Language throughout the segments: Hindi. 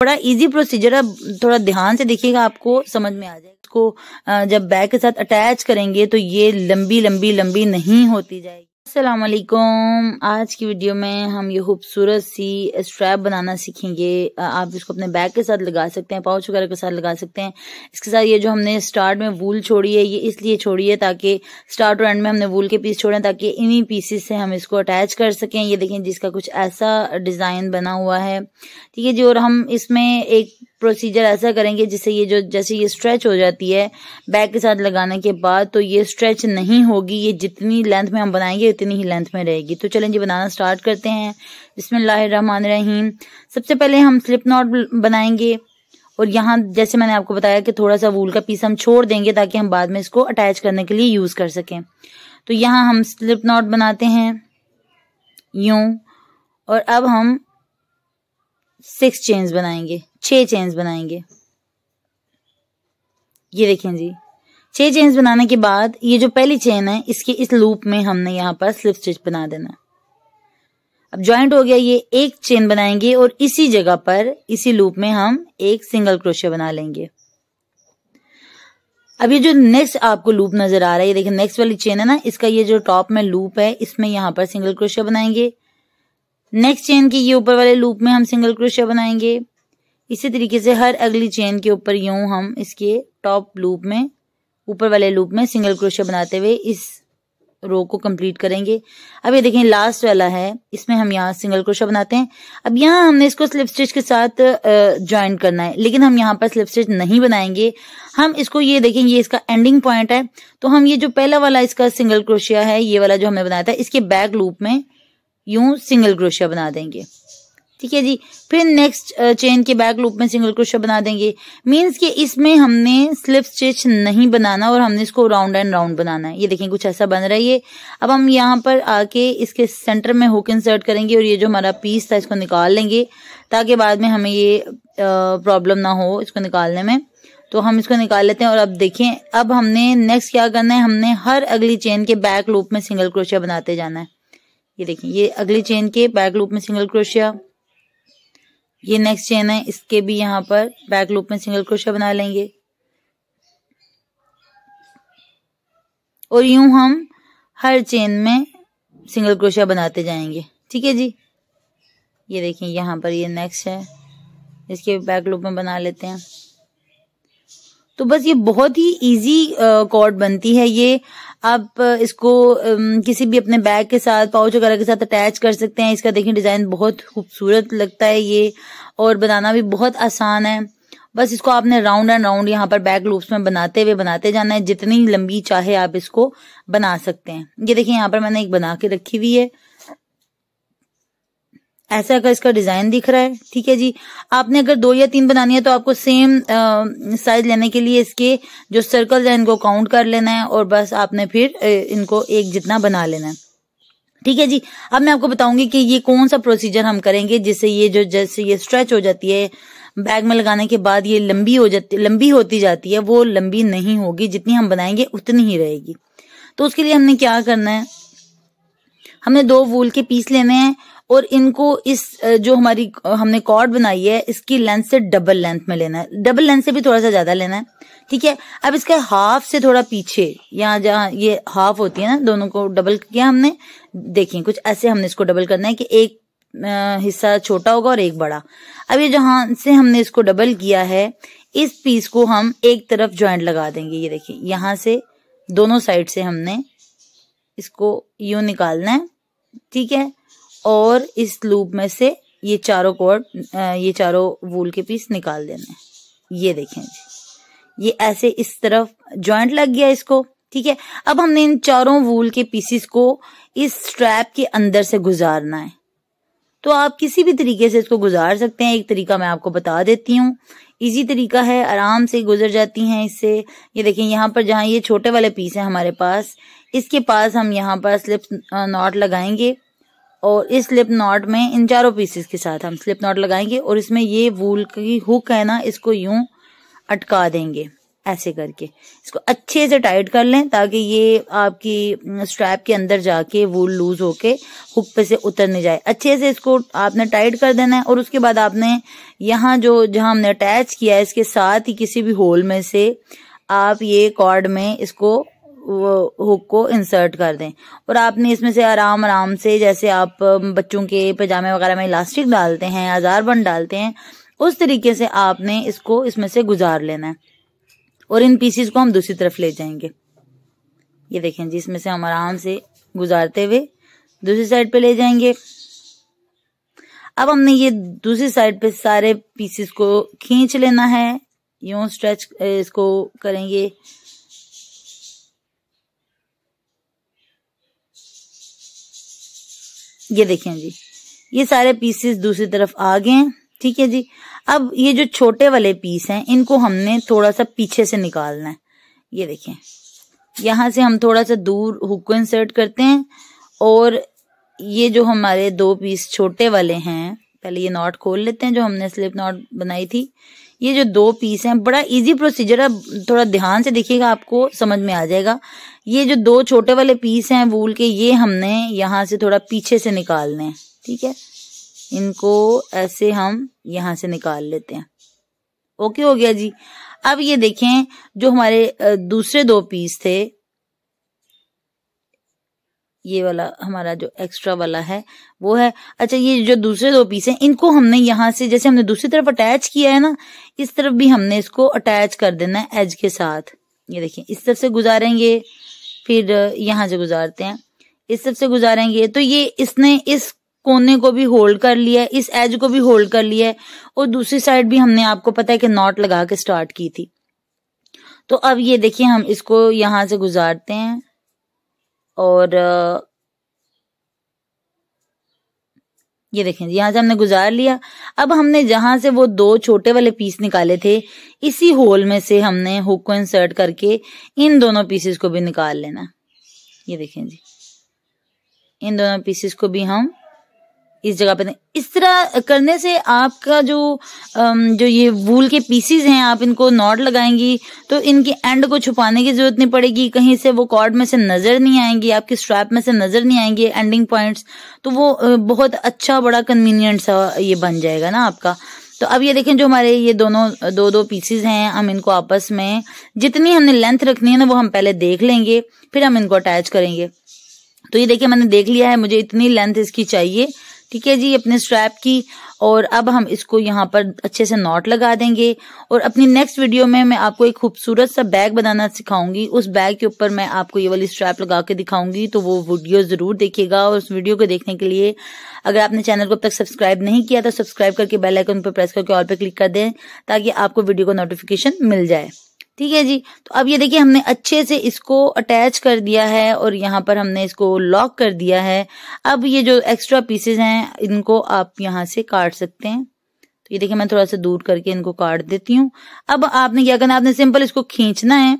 बड़ा इजी प्रोसीजर है, थोड़ा ध्यान से देखिएगा आपको समझ में आ जाएगा। इसको जब बैग के साथ अटैच करेंगे तो ये लंबी लंबी लंबी नहीं होती जाएगी। अस्सलाम वालेकुम, आज की वीडियो में हम ये खूबसूरत सी स्ट्रैप बनाना सीखेंगे। आप इसको अपने बैग के साथ लगा सकते हैं, पाउच वगैरह के साथ लगा सकते हैं। इसके साथ ये जो हमने स्टार्ट में वूल छोड़ी है ये इसलिए छोड़ी है ताकि स्टार्ट और एंड में हमने वूल के पीस छोड़े ताकि इन्हीं पीसेस से हम इसको अटैच कर सकें। ये देखें जिसका कुछ ऐसा डिजाइन बना हुआ है, ठीक है जी। और हम इसमें एक प्रोसीजर ऐसा करेंगे जिससे ये जो जैसे ये स्ट्रेच हो जाती है बैग के साथ लगाने के बाद तो ये स्ट्रेच नहीं होगी। ये जितनी लेंथ में हम बनाएंगे उतनी ही लेंथ में रहेगी। तो चलें जी बनाना स्टार्ट करते हैं। बिस्मिल्लाहिर्रहमानिर्रहीम। सबसे पहले हम स्लिप नॉट बनाएंगे और यहाँ जैसे मैंने आपको बताया कि थोड़ा सा वूल का पीस हम छोड़ देंगे ताकि हम बाद में इसको अटैच करने के लिए यूज कर सकें। तो यहाँ हम स्लिप नॉट बनाते हैं यूं, और अब हम 6 चेन्स बनाएंगे, 6 चेन्स बनाएंगे। ये देखें जी 6 चेन्स बनाने के बाद ये जो पहली चेन है इसके इस लूप में हमने यहाँ पर स्लिप स्टिच बना देना। अब ज्वाइंट हो गया, ये 1 चेन बनाएंगे और इसी जगह पर इसी लूप में हम एक सिंगल क्रोशे बना लेंगे। अब ये जो नेक्स्ट आपको लूप नजर आ रहा है, ये देखें नेक्स्ट वाली चेन है ना, इसका ये जो टॉप में लूप है इसमें यहाँ पर सिंगल क्रोशे बनाएंगे। नेक्स्ट चेन के ये ऊपर वाले लूप में हम सिंगल क्रोशिया बनाएंगे। इसी तरीके से हर अगली चेन के ऊपर यूं हम इसके टॉप लूप में ऊपर वाले लूप में सिंगल क्रोशिया बनाते हुए इस रो को कंप्लीट करेंगे। अब ये देखें लास्ट वाला है, इसमें हम यहाँ सिंगल क्रोशिया बनाते हैं। अब यहाँ हमने इसको स्लिप स्टिच के साथ ज्वाइन करना है, लेकिन हम यहाँ पर स्लिप स्टिच नहीं बनाएंगे। हम इसको ये देखें ये इसका एंडिंग पॉइंट है, तो हम ये जो पहला वाला इसका सिंगल क्रोशिया है ये वाला जो हमने बनाया था इसके बैक लूप में यूं सिंगल क्रोशिया बना देंगे, ठीक है जी। फिर नेक्स्ट चेन के बैक लूप में सिंगल क्रोशिया बना देंगे। मींस कि इसमें हमने स्लिप स्टिच नहीं बनाना और हमने इसको राउंड एंड राउंड बनाना है। ये देखें कुछ ऐसा बन रहा है ये। अब हम यहाँ पर आके इसके सेंटर में हुक इंसर्ट करेंगे और ये जो हमारा पीस था इसको निकाल लेंगे ताकि बाद में हमें ये प्रॉब्लम ना हो इसको निकालने में। तो हम इसको निकाल लेते हैं। और अब देखें अब हमने नेक्स्ट क्या करना है, हमने हर अगली चेन के बैक लूप में सिंगल क्रोशिया बनाते जाना है। ये देखिए ये अगली चेन के बैक लूप में सिंगल क्रोशिया, ये नेक्स्ट चेन है इसके भी यहाँ पर बैक लूप में सिंगल क्रोशिया बना लेंगे। और यूं हम हर चेन में सिंगल क्रोशिया बनाते जाएंगे, ठीक है जी। ये देखिए यहाँ पर ये नेक्स्ट है इसके बैक लूप में बना लेते हैं। तो बस ये बहुत ही इजी कॉर्ड बनती है। ये आप इसको किसी भी अपने बैग के साथ पाउच वगैरह के साथ अटैच कर सकते हैं। इसका देखिए डिजाइन बहुत खूबसूरत लगता है ये, और बनाना भी बहुत आसान है। बस इसको आपने राउंड एंड राउंड यहाँ पर बैक लूप्स में बनाते हुए बनाते जाना है, जितनी लंबी चाहे आप इसको बना सकते हैं। ये देखिए यहाँ पर मैंने एक बना के रखी हुई है, ऐसा का इसका डिजाइन दिख रहा है, ठीक है जी। आपने अगर 2 या 3 बनानी है तो आपको सेम साइज लेने के लिए इसके जो सर्कल्स हैं इनको काउंट कर लेना है और बस आपने फिर इनको एक जितना बना लेना है, ठीक है जी। अब मैं आपको बताऊंगी कि ये कौन सा प्रोसीजर हम करेंगे जिससे ये जो जैसे ये स्ट्रेच हो जाती है बैग में लगाने के बाद ये लंबी होती जाती है, वो लंबी नहीं होगी, जितनी हम बनाएंगे उतनी ही रहेगी। तो उसके लिए हमने क्या करना है, हमने 2 वूल के पीस लेने हैं और इनको इस जो हमारी हमने कॉर्ड बनाई है इसकी लेंथ से डबल लेंथ में लेना है, डबल लेंथ से भी थोड़ा सा ज्यादा लेना है, ठीक है। अब इसका हाफ से थोड़ा पीछे यहाँ जहाँ ये हाफ होती है ना, दोनों को डबल किया हमने। देखिए कुछ ऐसे हमने इसको डबल करना है कि एक हिस्सा छोटा होगा और एक बड़ा। अब ये जहां से हमने इसको डबल किया है इस पीस को हम एक तरफ ज्वाइंट लगा देंगे। ये देखिए यहाँ से दोनों साइड से हमने इसको यूं निकालना है, ठीक है। और इस लूप में से ये चारों वूल के पीस निकाल देना है। ये देखें जी ये ऐसे इस तरफ जॉइंट लग गया इसको, ठीक है। अब हमने इन चारों वूल के पीसेस को इस स्ट्रैप के अंदर से गुजारना है। तो आप किसी भी तरीके से इसको गुजार सकते हैं, एक तरीका मैं आपको बता देती हूँ, इजी तरीका है, आराम से गुजर जाती हैं इससे। ये देखें यहाँ पर जहाँ ये छोटे वाले पीस है हमारे पास, इसके पास हम यहाँ पर स्लिप नॉट लगाएंगे और इस स्लिप नॉट में इन चारों पीसेस के साथ हम स्लिप नॉट लगाएंगे और इसमें ये वूल की हुक है ना इसको यूं अटका देंगे, ऐसे करके इसको अच्छे से टाइट कर लें ताकि ये आपकी स्ट्रैप के अंदर जाके वूल लूज होके हुक पे से उतर नहीं जाए। अच्छे से इसको आपने टाइट कर देना है और उसके बाद आपने यहाँ जहाँ हमने अटैच किया है इसके साथ ही किसी भी होल में से आप ये कॉर्ड में इसको हुक को इंसर्ट कर दें। और आपने इसमें से आराम आराम से, जैसे आप बच्चों के पजामे वगैरह में इलास्टिक डालते हैं, हजारबंद डालते हैं, उस तरीके से आपने इसको इसमें से गुजार लेना है। और इन पीसीस को हम दूसरी तरफ ले जाएंगे। ये देखें जी, इसमें से हम आराम से गुजारते हुए दूसरी साइड पे ले जाएंगे। अब हमने ये दूसरी साइड पे सारे पीसीस को खींच लेना है, यूं स्ट्रेच इसको करेंगे। ये देखें जी, ये सारे पीसीस दूसरी तरफ आ गए। ठीक है जी, अब ये जो छोटे वाले पीस हैं इनको हमने थोड़ा सा पीछे से निकालना है। ये देखें, यहाँ से हम थोड़ा सा दूर हुक को इंसर्ट करते हैं और ये जो हमारे दो पीस छोटे वाले हैं, पहले ये नॉट खोल लेते हैं जो हमने स्लिप नॉट बनाई थी। ये जो दो पीस हैं, बड़ा इजी प्रोसीजर है, थोड़ा ध्यान से देखिएगा आपको समझ में आ जाएगा। ये जो दो छोटे वाले पीस हैं वूल के, ये हमने यहाँ से थोड़ा पीछे से निकालने हैं। ठीक है, इनको ऐसे हम यहाँ से निकाल लेते हैं। ओके हो गया जी। अब ये देखें, जो हमारे दूसरे दो पीस थे, ये वाला हमारा जो एक्स्ट्रा वाला है वो है। अच्छा, ये जो दूसरे दो पीस हैं इनको हमने यहाँ से, जैसे हमने दूसरी तरफ अटैच किया है ना, इस तरफ भी हमने इसको अटैच कर देना है एज के साथ। ये देखें, इस तरफ से गुजारेंगे, फिर यहाँ से गुजारते हैं, इस तरफ से गुजारेंगे, तो ये इसने इस कोने को भी होल्ड कर लिया है, इस एज को भी होल्ड कर लिया है, और दूसरी साइड भी हमने, आपको पता है कि नॉट लगा के स्टार्ट की थी। तो अब ये देखिए, हम इसको यहाँ से गुजारते हैं और ये देखें, यहाँ से हमने गुजार लिया। अब हमने जहां से वो दो छोटे वाले पीस निकाले थे, इसी होल में से हमने हुक को इंसर्ट करके इन दोनों पीसेस को भी निकाल लेना। ये देखें जी, इन दोनों पीसेस को भी हम इस जगह पे, इस तरह करने से आपका जो ये वूल के पीसीज हैं, आप इनको नॉट लगाएंगी तो इनके एंड को छुपाने की जरूरत नहीं पड़ेगी, कहीं से वो कॉर्ड में से नजर नहीं आएंगी, आपकी स्ट्रैप में से नजर नहीं आएंगी एंडिंग पॉइंट्स। तो वो बहुत अच्छा, बड़ा कन्वीनियंट सा ये बन जाएगा ना आपका। तो अब ये देखें, जो हमारे ये दोनों दो दो पीसीज हैं, हम इनको आपस में जितनी हमने लेंथ रखनी है ना वो हम पहले देख लेंगे, फिर हम इनको अटैच करेंगे। तो ये देखिए, मैंने देख लिया है, मुझे इतनी लेंथ इसकी चाहिए, ठीक है जी, अपने स्ट्रैप की। और अब हम इसको यहाँ पर अच्छे से नॉट लगा देंगे। और अपनी नेक्स्ट वीडियो में मैं आपको एक खूबसूरत सा बैग बनाना सिखाऊंगी, उस बैग के ऊपर मैं आपको ये वाली स्ट्रैप लगा के दिखाऊंगी, तो वो वीडियो जरूर देखिएगा। और उस वीडियो को देखने के लिए, अगर आपने चैनल को अब तक सब्सक्राइब नहीं किया तो सब्सक्राइब करके बेल आइकन पर प्रेस करके ऑल पे क्लिक कर दें, ताकि आपको वीडियो का नोटिफिकेशन मिल जाए। ठीक है जी, तो अब ये देखिए, हमने अच्छे से इसको अटैच कर दिया है और यहाँ पर हमने इसको लॉक कर दिया है। अब ये जो एक्स्ट्रा पीसेस हैं इनको आप यहाँ से काट सकते हैं। तो ये देखिए, मैं थोड़ा सा दूर करके इनको काट देती हूँ। अब आपने क्या करना, आपने सिंपल इसको खींचना है,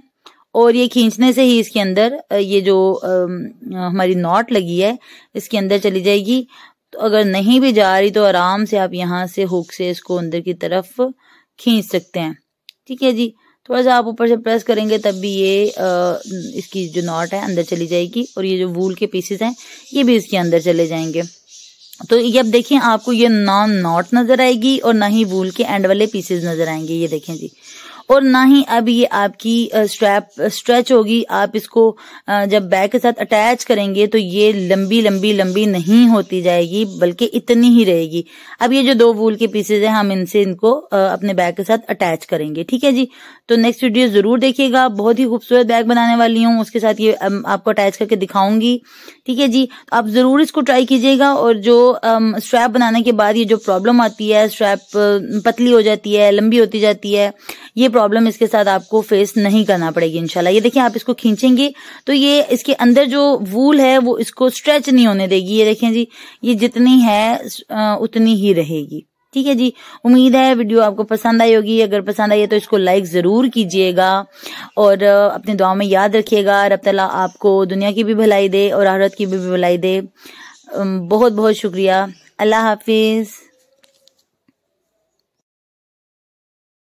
और ये खींचने से ही इसके अंदर ये जो हमारी नॉट लगी है इसके अंदर चली जाएगी। तो अगर नहीं भी जा रही तो आराम से आप यहाँ से हुक से इसको अंदर की तरफ खींच सकते हैं। ठीक है जी, थोड़ा सा आप ऊपर से प्रेस करेंगे तब भी ये इसकी जो नॉट है अंदर चली जाएगी, और ये जो वूल के पीसेस हैं ये भी इसके अंदर चले जाएंगे। तो ये अब देखिए, आपको ये ना नॉट नजर आएगी और ना ही वूल के एंड वाले पीसेस नजर आएंगे। ये देखें जी, और ना ही अब ये आपकी स्ट्रैप स्ट्रेच होगी। आप इसको जब बैग के साथ अटैच करेंगे तो ये लंबी लंबी लंबी नहीं होती जाएगी, बल्कि इतनी ही रहेगी। अब ये जो दो वूल के पीसेज हैं, हम इनसे इनको अपने बैग के साथ अटैच करेंगे। ठीक है जी, तो नेक्स्ट वीडियो जरूर देखिएगा, बहुत ही खूबसूरत बैग बनाने वाली हूँ, उसके साथ ये आपको अटैच करके दिखाऊंगी। ठीक है जी, आप जरूर इसको ट्राई कीजिएगा। और जो स्ट्रैप बनाने के बाद ये जो प्रॉब्लम आती है, स्ट्रैप पतली हो जाती है, लंबी होती जाती है, ये प्रॉब्लम इसके साथ आपको फेस नहीं करना पड़ेगी इंशाल्लाह। ये देखिए, आप इसको खींचेंगे तो ये इसके अंदर जो वूल है वो इसको स्ट्रेच नहीं होने देगी। ये देखें जी, ये जितनी है उतनी ही रहेगी। ठीक है जी, उम्मीद है वीडियो आपको पसंद आई होगी। अगर पसंद आई है तो इसको लाइक जरूर कीजिएगा और अपने दुआ में याद रखिएगा। रब ताला आपको दुनिया की भी भलाई दे और आखिरत की भी भलाई दे। बहुत बहुत शुक्रिया, अल्लाह हाफिज।